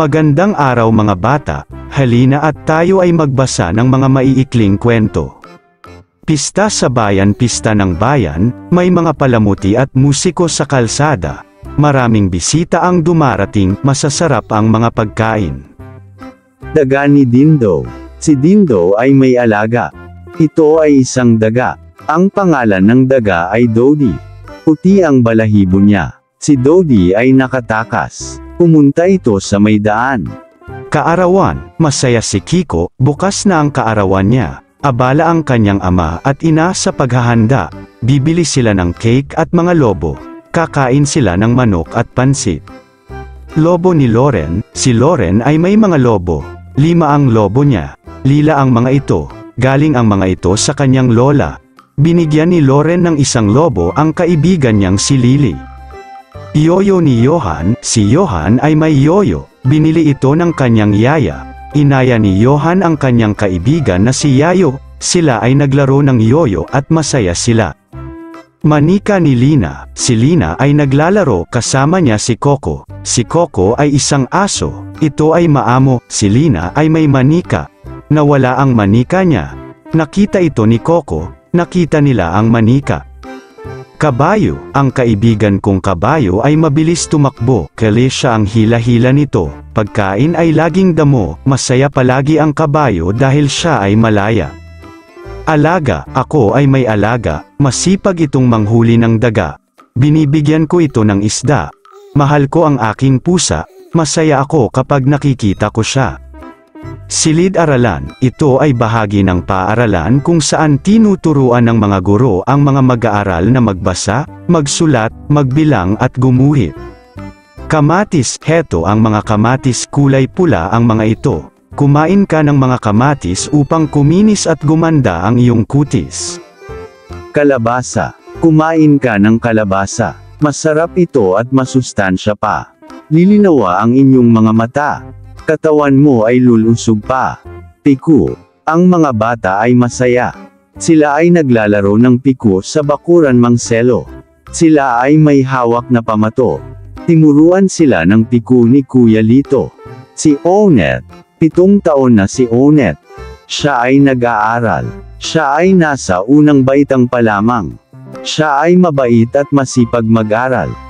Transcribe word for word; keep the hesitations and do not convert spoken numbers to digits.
Magandang araw mga bata, halina at tayo ay magbasa ng mga maiikling kwento. Pista sa bayan, pista ng bayan, may mga palamuti at musiko sa kalsada. Maraming bisita ang dumarating, masasarap ang mga pagkain. Daga ni Dindo. Si Dindo ay may alaga. Ito ay isang daga. Ang pangalan ng daga ay Dodi. Puti ang balahibo niya. Si Dodi ay nakatakas. Pumunta ito sa may daan. Kaarawan, masaya si Kiko, bukas na ang kaarawan niya. Abala ang kanyang ama at ina sa paghahanda. Bibili sila ng cake at mga lobo. Kakain sila ng manok at pansit. Lobo ni Loren. Si Loren ay may mga lobo. Lima ang lobo niya. Lila ang mga ito. Galing ang mga ito sa kanyang lola. Binigyan ni Loren ng isang lobo ang kaibigan niyang si Lily. Yoyo ni Johan. Si Johan ay may yoyo. Binili ito ng kanyang yaya. Inaya ni Johan ang kanyang kaibigan na si Yayo. Sila ay naglaro ng yoyo at masaya sila. Manika ni Lina. Si Lina ay naglalaro, kasama niya si Coco. Si Coco ay isang aso. Ito ay maamo. Si Lina ay may manika. Nawala ang manika niya. Nakita ito ni Coco. Nakita nila ang manika. Kabayo. Ang kaibigan kong kabayo ay mabilis tumakbo, kali siya ang hila-hila nito. Pagkain ay laging damo, masaya palagi ang kabayo dahil siya ay malaya. Alaga. Ako ay may alaga, masipag itong manghuli ng daga. Binibigyan ko ito ng isda. Mahal ko ang aking pusa, masaya ako kapag nakikita ko siya. Silid-aralan. Ito ay bahagi ng paaralan kung saan tinuturuan ng mga guro ang mga mag-aaral na magbasa, magsulat, magbilang at gumuhit. Kamatis. Heto ang mga kamatis, kulay pula ang mga ito. Kumain ka ng mga kamatis upang kuminis at gumanda ang iyong kutis. Kalabasa. Kumain ka ng kalabasa. Masarap ito at masustansya pa. Lilinawa ang inyong mga mata. Katawan mo ay lulusog pa. Piku. Ang mga bata ay masaya. Sila ay naglalaro ng piku sa bakuran Mangselo. Sila ay may hawak na pamato. Timuruan sila ng piku ni Kuya Lito. Si Onet. Pitong taon na si Onet. Siya ay nag-aaral. Siya ay nasa unang baitang pa lamang. Siya ay mabait at masipag mag-aral.